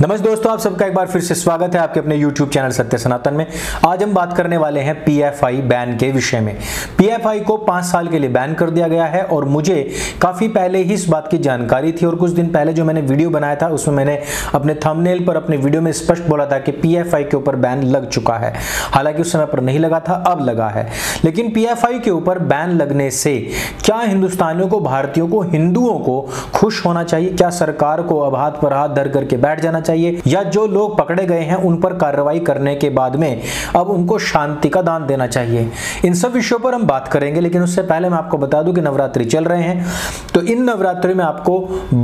नमस्ते दोस्तों, आप सबका एक बार फिर से स्वागत है आपके अपने YouTube चैनल सत्य सनातन में। आज हम बात करने वाले हैं PFI बैन के विषय में। PFI को 5 साल के लिए बैन कर दिया गया है और मुझे काफ़ी पहले ही इस बात की जानकारी थी और कुछ दिन पहले जो मैंने वीडियो बनाया था उसमें मैंने अपने थंबनेल पर अपने वीडियो में स्पष्ट बोला था कि PFI के ऊपर बैन लग चुका है। हालांकि उस समय पर नहीं लगा था, अब लगा है। लेकिन PFI के ऊपर बैन लगने से क्या हिंदुस्तानियों को, भारतीयों को, हिंदुओं को खुश होना चाहिए? क्या सरकार को अब हाथ पर हाथ धर करके बैठ जाना चाहिए, या जो लोग पकड़े गए हैं उन पर कार्रवाई करने के बाद में अब उनको शांति का दान देना चाहिए? इन सब विषयों पर हम बात करेंगे, लेकिन उससे पहले मैं आपको बता दूं कि नवरात्रि चल रहे हैं, तो इन नवरात्रि में आपको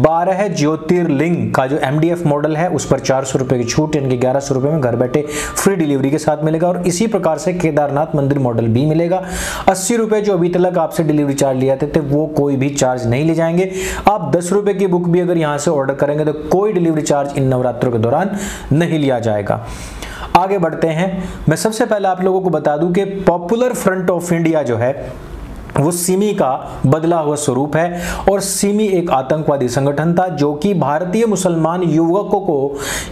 12 ज्योतिर्लिंग का जो MDF मॉडल है उस पर 400 रुपए की छूट, यानी 1100 रुपए में घर बैठे फ्री डिलीवरी के साथ मिलेगा। और इसी प्रकार से केदारनाथ मंदिर मॉडल भी मिलेगा। 80 रुपए जो अभी तक आपसे डिलीवरी चार्ज लिए जाते थे वो कोई भी चार्ज नहीं ले जाएंगे। आप 10 रुपए की बुक भी अगर यहाँ से ऑर्डर करेंगे तो कोई डिलीवरी चार्ज इन नवरात्रों के दौरान नहीं लिया जाएगा। आगे बढ़ते हैं। मैं सबसे पहले आप लोगों को बता दूं कि पॉपुलर फ्रंट ऑफ इंडिया जो है वो सिमी का बदला हुआ स्वरूप है। और सिमी एक आतंकवादी संगठन था जो कि भारतीय मुसलमान युवकों को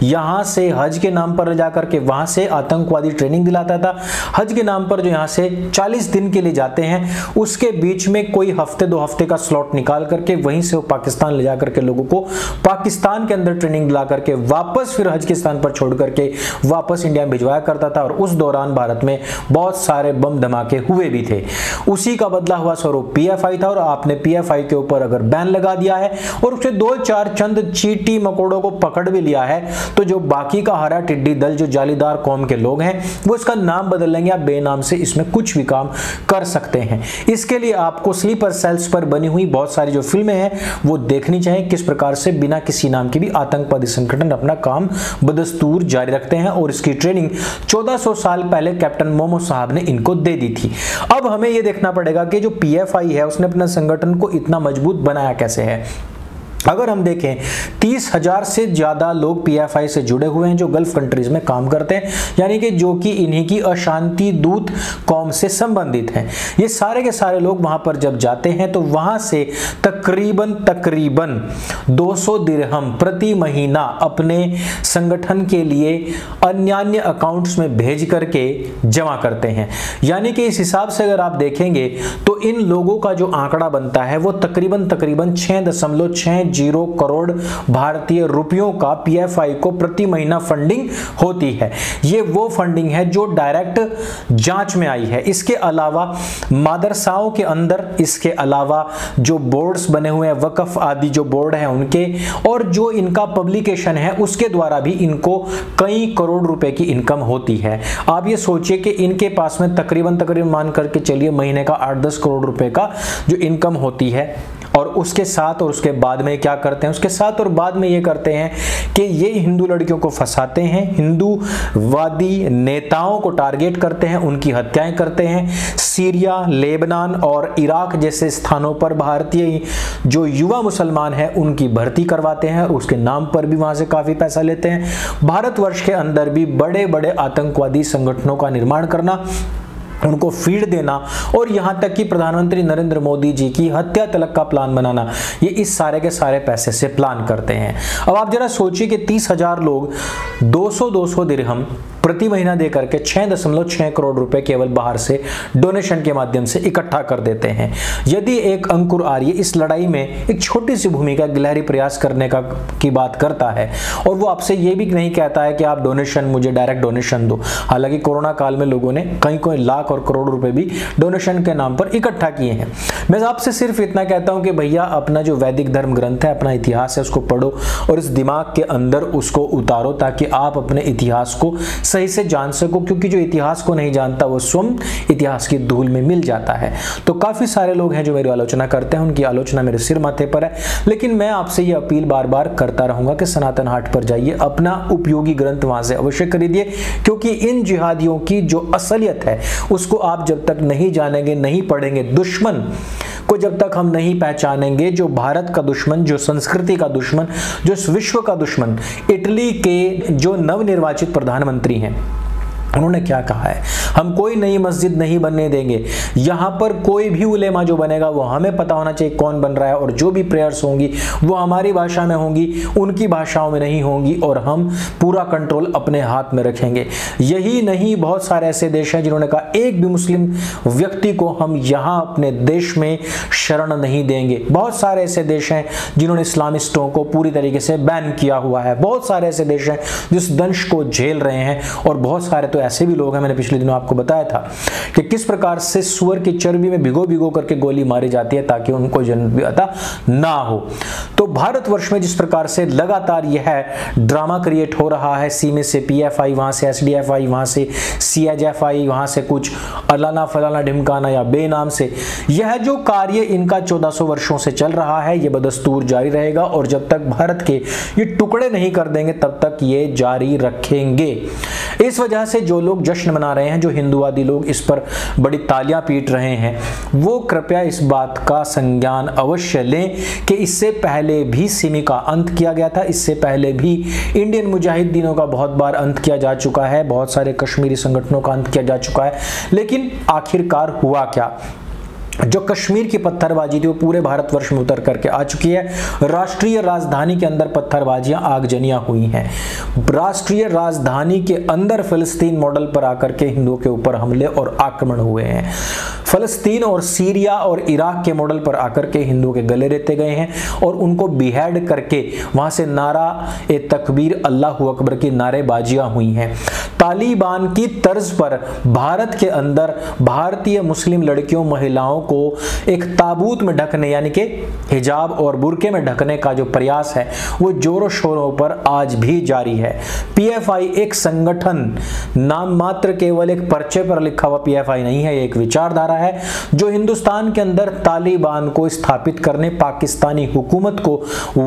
यहाँ से हज के नाम पर जा करके वहाँ से आतंकवादी ट्रेनिंग दिलाता था। हज के नाम पर जो यहाँ से 40 दिन के लिए जाते हैं, उसके बीच में कोई हफ्ते 2 हफ्ते का स्लॉट निकाल करके वहीं से वो पाकिस्तान ले जा करके लोगों को पाकिस्तान के अंदर ट्रेनिंग दिला करके वापस फिर हज के स्थान पर छोड़ करके वापस इंडिया में भिजवाया करता था। और उस दौरान भारत में बहुत सारे बम धमाके हुए भी थे। उसी का बदला हुआ स्वरूप PFI था। और आपने PFI के ऊपर अगर बैन लगा दिया है और उससे 2-4 चंद चीटी मकोड़ों को पकड़ भी लिया है, तो जो बाकी का हरा टिड्डी दल, जो जालीदार कौम के लोग हैं, वो इसका नाम बदल लेंगे। आप बेनाम से इसमें कुछ भी काम कर सकते हैं। इसके लिए आपको स्लीपर सेल्स पर बनी हुई बहुत सारी जो फिल्में हैं वो देखनी चाहिए, किस प्रकार से बिना किसी नाम के भी आतंकवादी संगठन अपना काम बदस्तूर जारी रखते हैं। और इसकी ट्रेनिंग 1400 साल पहले कैप्टन मोमो साहब ने इनको दे दी थी। अब हमें यह देखना पड़ेगा कि जो PFI है उसने अपना संगठन को इतना मजबूत बनाया कैसे है। अगर हम देखें 30,000 से ज़्यादा लोग PFI से जुड़े हुए हैं जो गल्फ कंट्रीज़ में काम करते हैं, यानी कि जो कि इन्हीं की अशांति दूत कौम से संबंधित हैं। ये सारे के सारे लोग वहाँ पर जब जाते हैं तो वहाँ से तकरीबन 200 दिरहम प्रति महीना अपने संगठन के लिए अन्य अकाउंट्स में भेज करके जमा करते हैं। यानी कि इस हिसाब से अगर आप देखेंगे तो इन लोगों का जो आंकड़ा बनता है वो तकरीबन 6.60 करोड़ भारतीय रुपयों का PFI को प्रति महीना फंडिंग होती है। ये वो फंडिंग है जो डायरेक्ट जांच में आई है। इसके अलावा मदरसाओं के अंदर, इसके अलावा जो बोर्ड्स बने हुए हैं, वक्फ आदि जो बोर्ड है उनके, और जो इनका पब्लिकेशन है उसके द्वारा भी इनको कई करोड़ रुपए की इनकम होती है। आप ये सोचिए कि इनके पास में तकरीबन मान करके चलिए महीने का 8-10 करोड़ रुपए का जो इनकम होती है। और उसके साथ और उसके बाद में क्या करते हैं? उसके साथ और बाद में ये करते हैं कि ये हिंदू लड़कियों को फंसाते हैं, हिंदूवादी नेताओं को टारगेट करते हैं, उनकी हत्याएं करते हैं। सीरिया, लेबनान और इराक जैसे स्थानों पर भारतीय जो युवा मुसलमान हैं उनकी भर्ती करवाते हैं और उसके नाम पर भी वहाँ से काफ़ी पैसा लेते हैं। भारतवर्ष के अंदर भी बड़े बड़े आतंकवादी संगठनों का निर्माण करना, उनको फीड देना, और यहाँ तक कि प्रधानमंत्री नरेंद्र मोदी जी की हत्या तलक का प्लान बनाना, ये इस सारे के सारे पैसे से प्लान करते हैं। अब आप जरा सोचिए कि 30,000 लोग 200 दिरहम प्रति महीना दे करके 6.6 करोड़ रुपए केवल बाहर से डोनेशन के माध्यम से इकट्ठा कर देते हैं। यदि एक अंकुर आर्य इस लड़ाई में एक छोटी सी भूमिका, गिलहरी प्रयास करने की बात करता है, और वो आपसे ये भी नहीं कहता है कि आप डोनेशन, मुझे डायरेक्ट डोनेशन दो। हालांकि कोरोना काल में लोगों ने कई लाख और करोड़ रुपए भी डोनेशन के नाम पर इकट्ठा किए हैं। मैं आपसे सिर्फ इतना कहता हूँ कि भैया, अपना जो वैदिक धर्म ग्रंथ है, अपना इतिहास है, उसको पढ़ो और इस दिमाग के अंदर उसको उतारो, ताकि आप अपने इतिहास को सही से जान सको। क्योंकि जो इतिहास को नहीं जानता वो स्वयं इतिहास की धूल में मिल जाता है। तो काफ़ी सारे लोग हैं जो मेरी आलोचना करते हैं, उनकी आलोचना मेरे सिर माथे पर है, लेकिन मैं आपसे ये अपील बार बार करता रहूँगा कि सनातन हाट पर जाइए, अपना उपयोगी ग्रंथ वहाँ से अवश्य खरीदिए। क्योंकि इन जिहादियों की जो असलियत है उसको आप जब तक नहीं जानेंगे, नहीं पढ़ेंगे, दुश्मन को जब तक हम नहीं पहचानेंगे, जो भारत का दुश्मन, जो संस्कृति का दुश्मन, जो विश्व का दुश्मन, इटली के जो नवनिर्वाचित प्रधानमंत्री हैं उन्होंने क्या कहा है, हम कोई नई मस्जिद नहीं बनने देंगे। यहाँ पर कोई भी उलेमा जो बनेगा वो हमें पता होना चाहिए कौन बन रहा है, और जो भी प्रेयर्स होंगी वो हमारी भाषा में होंगी, उनकी भाषाओं में नहीं होंगी, और हम पूरा कंट्रोल अपने हाथ में रखेंगे। यही नहीं, बहुत सारे ऐसे देश हैं जिन्होंने कहा एक भी मुस्लिम व्यक्ति को हम यहाँ अपने देश में शरण नहीं देंगे। बहुत सारे ऐसे देश हैं जिन्होंने इस्लामिस्टों को पूरी तरीके से बैन किया हुआ है। बहुत सारे ऐसे देश हैं जिस दंश को झेल रहे हैं, और बहुत सारे तो ऐसे भी लोग हैं, मैंने पिछले दिनों आपको बताया था कि किस प्रकार से सुअर की चर्बी में भिगो करके गोली मारी जाती है ताकि उनको जन्मदाता ना हो। तो भारतवर्ष में जिस प्रकार से लगातार यह ड्रामा क्रिएट हो रहा है, सीमे से पीएफआई, वहां से एसडीएफआई, वहां से सीआईएफआई, वहां से कुछ अलाना फलाना ढिमकाना या बेनाम से, यह जो कार्य इनका 1400 वर्षों से चल रहा है यह बदस्तूर जारी रहेगा, और जब तक भारत के ये टुकड़े नहीं कर देंगे तब तक ये जारी रखेंगे। इस वजह से जो लोग जश्न मना रहे हैं, जो हिंदुवादी लोग इस पर बड़ी तालियां पीट रहे हैं, वो कृपया इस बात का संज्ञान अवश्य लें कि इससे पहले भी सिमी का अंत किया गया था, इससे पहले भी इंडियन मुजाहिदीनों का बहुत बार अंत किया जा चुका है, बहुत सारे कश्मीरी संगठनों का अंत किया जा चुका है, लेकिन आखिरकार हुआ क्या? जो कश्मीर की पत्थरबाजी थी वो पूरे भारतवर्ष में उतर करके आ चुकी है। राष्ट्रीय राजधानी के अंदर पत्थरबाजियां, आगजनियां हुई हैं। राष्ट्रीय राजधानी के अंदर फिलिस्तीन मॉडल पर आकर के हिंदुओं के ऊपर हमले और आक्रमण हुए हैं। फिलिस्तीन और सीरिया और इराक के मॉडल पर आकर के हिंदुओं के गले रेते गए हैं और उनको बिहेड करके वहाँ से नारा ए तकबीर, अल्लाह अकबर की नारेबाजियाँ हुई हैं। तालिबान की तर्ज पर भारत के अंदर भारतीय मुस्लिम लड़कियों, महिलाओं को एक ताबूत में ढकने, यानी कि हिजाब और बुर्के में ढकने का जो प्रयास है वो जोरों शोरों पर आज भी जारी है। पीएफआई एक संगठन, नाम मात्र केवल एक पर्चे पर लिखा हुआ पीएफआई नहीं है, ये एक विचारधारा है जो हिंदुस्तान के अंदर तालिबान को स्थापित करने, पाकिस्तानी हुकूमत को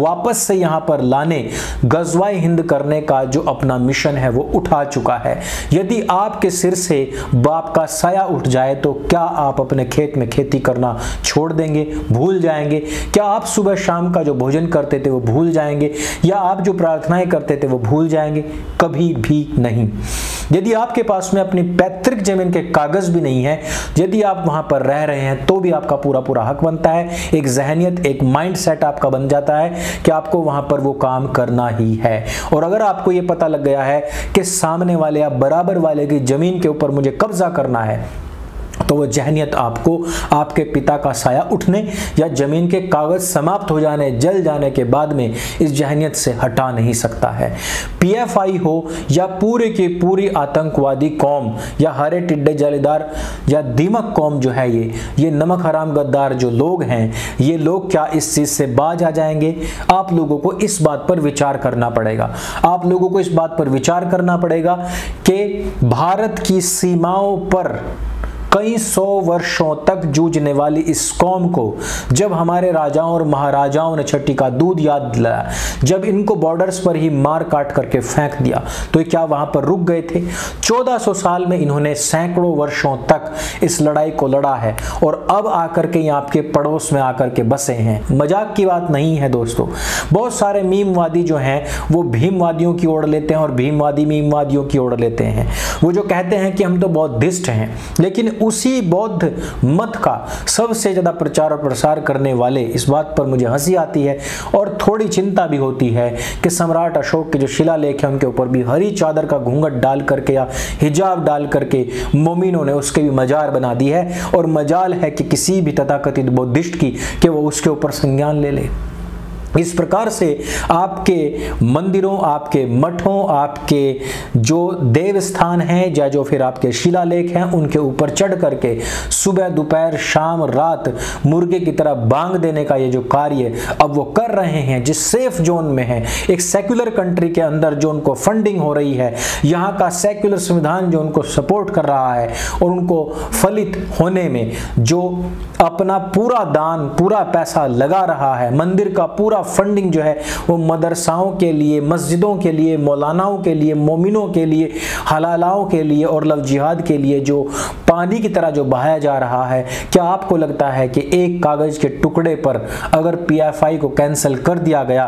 वापस से यहाँ पर लाने, गजवाए हिंद करने का जो अपना मिशन है वो उठा चुका है। यदि आपके सिर से बाप का साया उठ जाए तो क्या आप अपने खेत में खेती करना छोड़ देंगे, भूल जाएंगे? क्या आप सुबह शाम का जो भोजन करते थे वो भूल जाएंगे, या आप जो प्रार्थनाएं करते थे वो भूल जाएंगे? कभी भी नहीं। यदि आपके पास में अपनी पैतृक जमीन के कागज भी नहीं है, यदि आप वहां पर रह रहे हैं तो भी आपका पूरा पूरा हक बनता है। एक जहनियत, एक माइंड सेट आपका बन जाता है कि आपको वहां पर वो काम करना ही है। और अगर आपको ये पता लग गया है कि सामने वाले या बराबर वाले की जमीन के ऊपर मुझे कब्जा करना है, तो वो जहनियत आपको आपके पिता का साया उठने या ज़मीन के कागज़ समाप्त हो जाने, जल जाने के बाद में इस जहनियत से हटा नहीं सकता है। पीएफआई हो या पूरे की पूरी आतंकवादी कौम या हरे टिड्डे जालीदार या दीमक कौम जो है, ये नमक हराम गद्दार जो लोग हैं, ये लोग क्या इस चीज़ से बाज आ जाएंगे? आप लोगों को इस बात पर विचार करना पड़ेगा। आप लोगों को इस बात पर विचार करना पड़ेगा कि भारत की सीमाओं पर कई सौ वर्षों तक जूझने वाली इस कौम को जब हमारे राजाओं और महाराजाओं ने छठी का दूध याद दिलाया, जब इनको बॉर्डर्स पर ही मार काट करके फेंक दिया, तो क्या वहाँ पर रुक गए थे? 1400 साल में इन्होंने सैकड़ों वर्षों तक इस लड़ाई को लड़ा है और अब आकर के यहाँ आपके पड़ोस में आकर के बसे हैं। मजाक की बात नहीं है दोस्तों। बहुत सारे मीमवादी जो हैं वो भीमवादियों की ओर लेते हैं और भीमवादी मीमवादियों की ओर लेते हैं। वो जो कहते हैं कि हम तो बौद्धिस्ट हैं, लेकिन उसी बौद्ध मत का सबसे ज़्यादा प्रचार और प्रसार करने वाले, इस बात पर मुझे हंसी आती है और थोड़ी चिंता भी होती है कि सम्राट अशोक के जो शिलालेख हैं उनके ऊपर भी हरी चादर का घूंघट डाल करके या हिजाब डाल करके मोमिनों ने उसके भी मजार बना दी है। और मजाल है कि किसी भी तथाकथित बौद्धिस्ट की कि वो उसके ऊपर संज्ञान ले ले। इस प्रकार से आपके मंदिरों, आपके मठों, आपके जो देवस्थान हैं या जो फिर आपके शिलालेख हैं उनके ऊपर चढ़ करके सुबह, दोपहर, शाम, रात मुर्गे की तरह बांग देने का ये जो कार्य अब वो कर रहे हैं, जिस सेफ जोन में है, एक सेक्युलर कंट्री के अंदर जो उनको फंडिंग हो रही है, यहाँ का सेक्युलर संविधान जो उनको सपोर्ट कर रहा है, और उनको फलित होने में जो अपना पूरा दान, पूरा पैसा लगा रहा है, मंदिर का पूरा फंडिंग जो है वो मदरसाओं के लिए, मस्जिदों के लिए, मौलानाओं के लिए, मोमिनों के लिए, हलालाओं के लिए और लव जिहाद के लिए जो पानी की तरह जो बहाया जा रहा है, क्या आपको लगता है कि एक कागज के टुकड़े पर अगर पीएफआई को कैंसिल कर दिया गया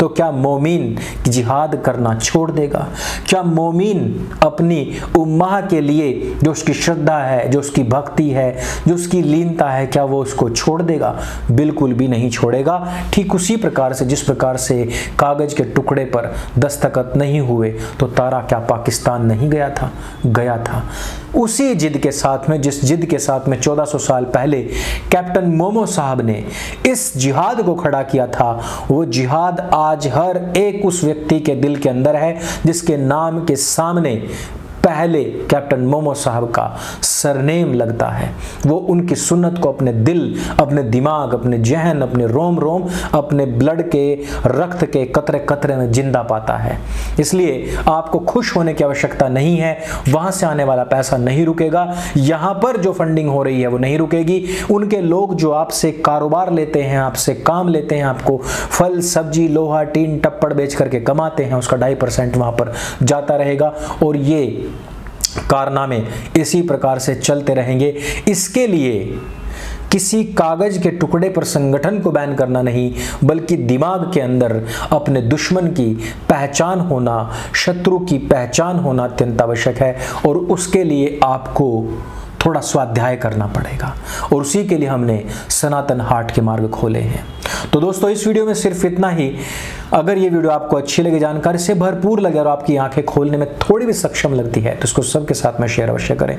तो क्या मोमिन जिहाद करना छोड़ देगा? क्या मोमिन अपनी उम्मा के लिए जो उसकी श्रद्धा है, जो उसकी भक्ति है, जो उसकी लीनता है, क्या वो उसको छोड़ देगा? बिल्कुल भी नहीं छोड़ेगा। ठीक उसी प्रकार से जिस प्रकार से कागज के टुकड़े पर दस्तखत नहीं हुए तो तारा क्या पाकिस्तान नहीं गया था? गया था। उसी जिद के साथ में, जिस जिद के साथ में 1400 साल पहले कैप्टन मोमो साहब ने इस जिहाद को खड़ा किया था, वो जिहाद आज हर एक उस व्यक्ति के दिल के अंदर है जिसके नाम के सामने पहले कैप्टन मोमो साहब का सरनेम लगता है। वो उनकी सुन्नत को अपने दिल, अपने दिमाग, अपने जहन, अपने रोम रोम, अपने ब्लड के, रक्त के कतरे कतरे में जिंदा पाता है। इसलिए आपको खुश होने की आवश्यकता नहीं है। वहाँ से आने वाला पैसा नहीं रुकेगा, यहाँ पर जो फंडिंग हो रही है वो नहीं रुकेगी। उनके लोग जो आपसे कारोबार लेते हैं, आपसे काम लेते हैं, आपको फल सब्जी लोहा टीन टप्पड़ बेच करके कमाते हैं, उसका 2.5% वहाँ पर जाता रहेगा। और ये कारनामे इसी प्रकार से चलते रहेंगे। इसके लिए किसी कागज के टुकड़े पर संगठन को बैन करना नहीं, बल्कि दिमाग के अंदर अपने दुश्मन की पहचान होना, शत्रु की पहचान होना अत्यंत आवश्यक है। और उसके लिए आपको थोड़ा स्वाध्याय करना पड़ेगा, और उसी के लिए हमने सनातन हाट के मार्ग खोले हैं। तो दोस्तों, इस वीडियो में सिर्फ इतना ही। अगर ये वीडियो आपको अच्छी लगे, जानकारी से भरपूर लगे और आपकी आंखें खोलने में थोड़ी भी सक्षम लगती है तो इसको सबके साथ में शेयर अवश्य करें।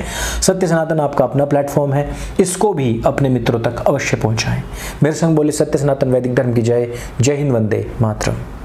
सत्य सनातन आपका अपना प्लेटफॉर्म है, इसको भी अपने मित्रों तक अवश्य पहुंचाएं। मेरे संग बोले सत्य सनातन, वैदिक धर्म की जय। जय हिंद, वंदे मातरम।